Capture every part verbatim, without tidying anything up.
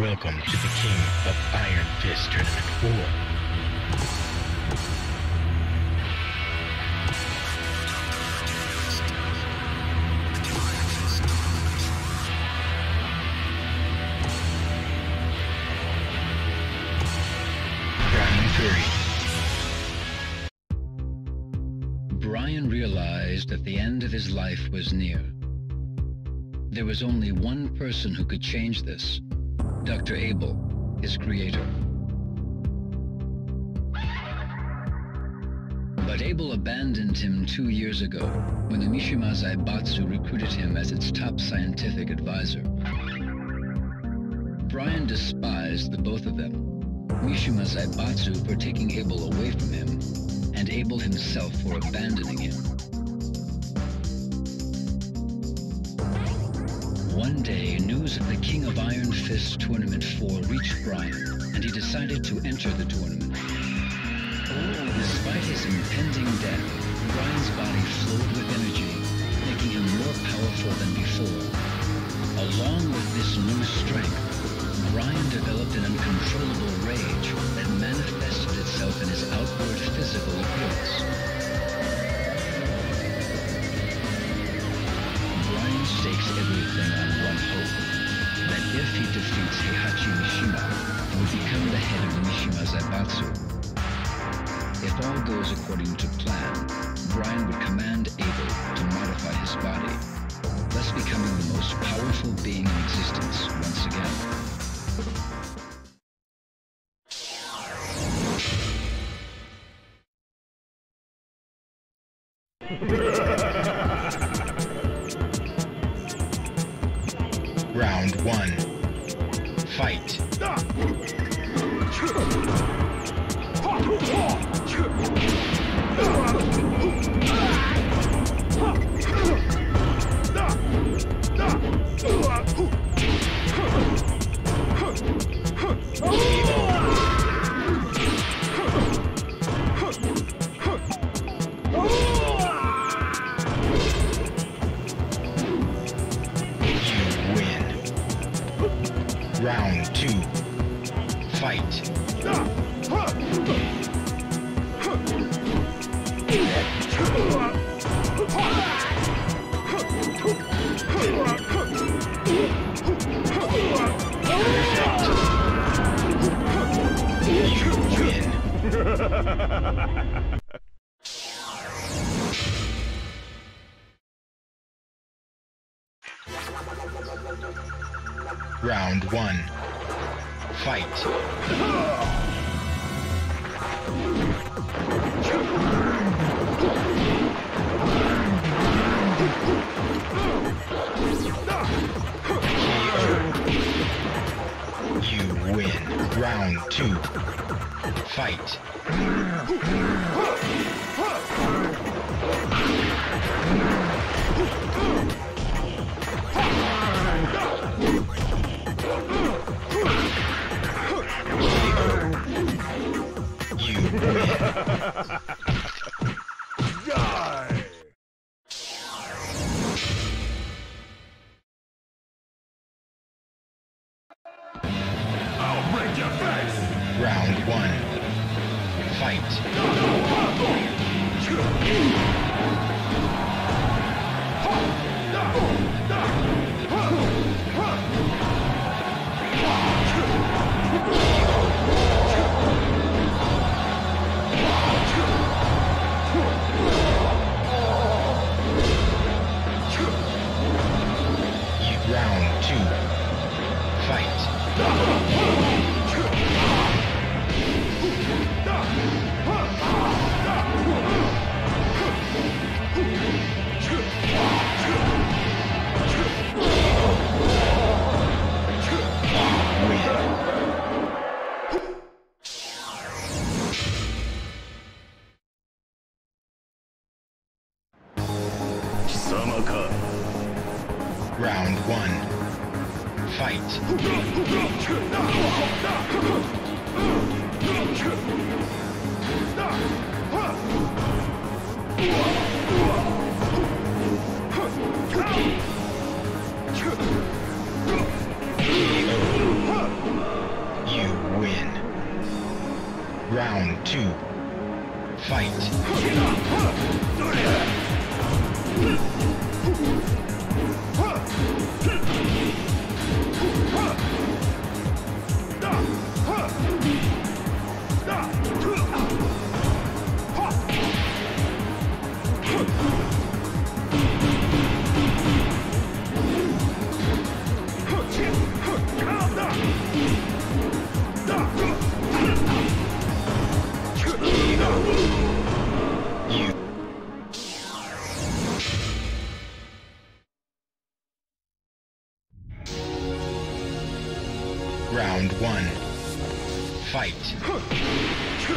Welcome to the King of Iron Fist Tournament four. Bryan realized that the end of his life was near. There was only one person who could change this, Doctor Abel, his creator. But Abel abandoned him two years ago when the Mishima Zaibatsu recruited him as its top scientific advisor. Bryan despised the both of them, Mishima Zaibatsu for taking Abel away from him, and Abel himself for abandoning him. One day, news of the King of Iron Fist Tournament four reached Bryan, and he decided to enter the tournament. Oh, despite his impending death, Bryan's body flowed with energy, making him more powerful than before. Along with this new strength, Bryan developed an uncontrollable rage that manifested itself in his outward physical appearance. Stakes everything on one hope, that if he defeats Heihachi Mishima, he will become the head of Mishima Zaibatsu. If all goes according to plan, Bryan would command Abel to modify his body, thus becoming the most powerful being in existence once again. Round one. Fight. Round two. Fight. You win. Round one. Fight. You win. Round two. Fight. Die. I'll break your face. Round one. Fight. Round one. Fight. Round two. Fight. Round one. Fight. You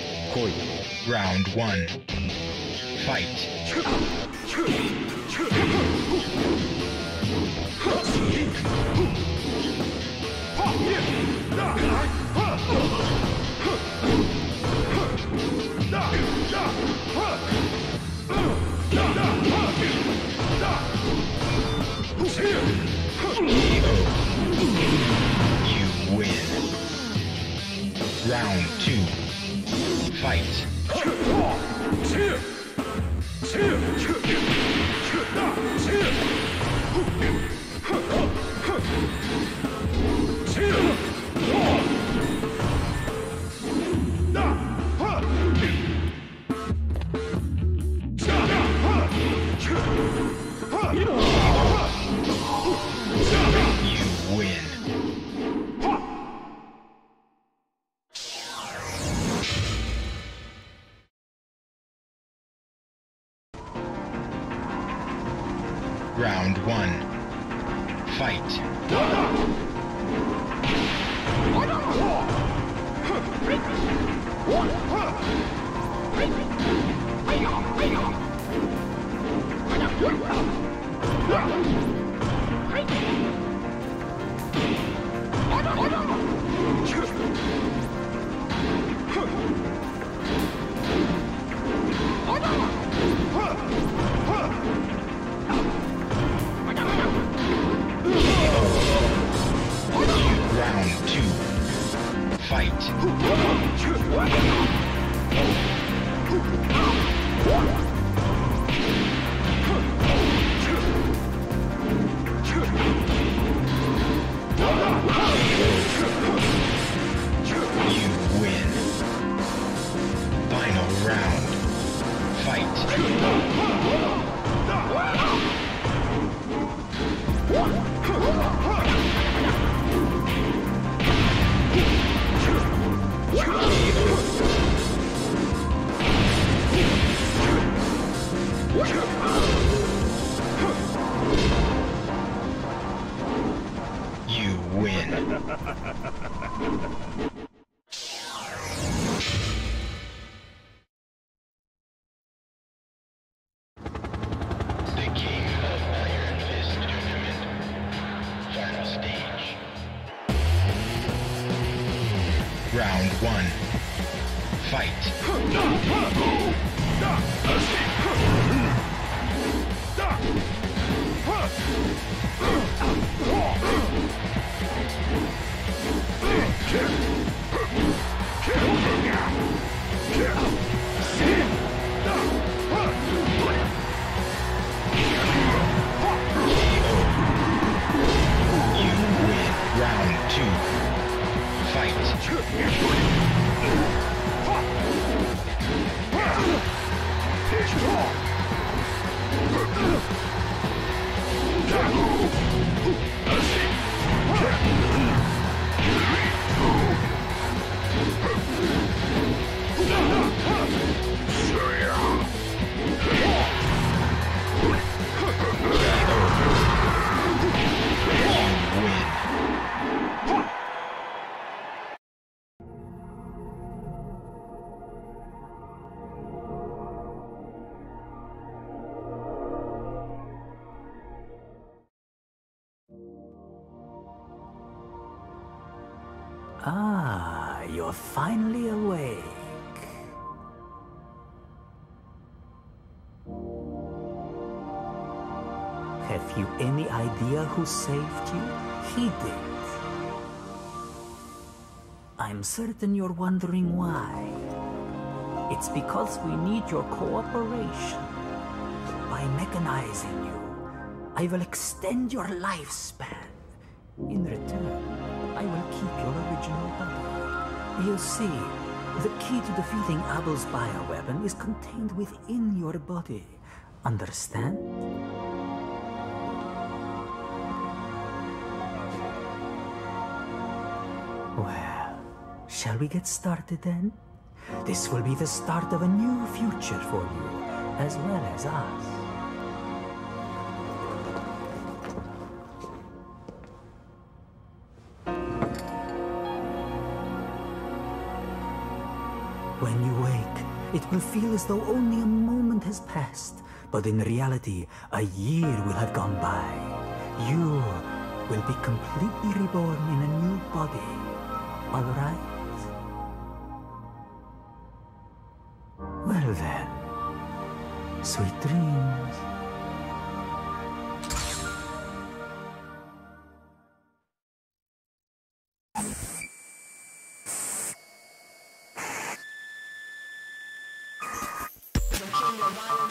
You win. Round one. Fight. Round two. Fight. You win. Final round. Fight. You win. The King of Iron Fist Tournament. Final stage. Round one. Fight. You win. Round two. Fight. Fight. Ah, you're finally awake. Have you any idea who saved you? He did. I'm certain you're wondering why. It's because we need your cooperation. By mechanizing you, I will extend your lifespan. In return, I will keep your original body. You see, the key to defeating Abel's bioweapon is contained within your body. Understand? Well, shall we get started then? This will be the start of a new future for you, as well as us. When you wake, it will feel as though only a moment has passed, but in reality, a year will have gone by. You will be completely reborn in a new body. All right? Well then, sweet dreams. The King of Iron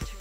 Tournament.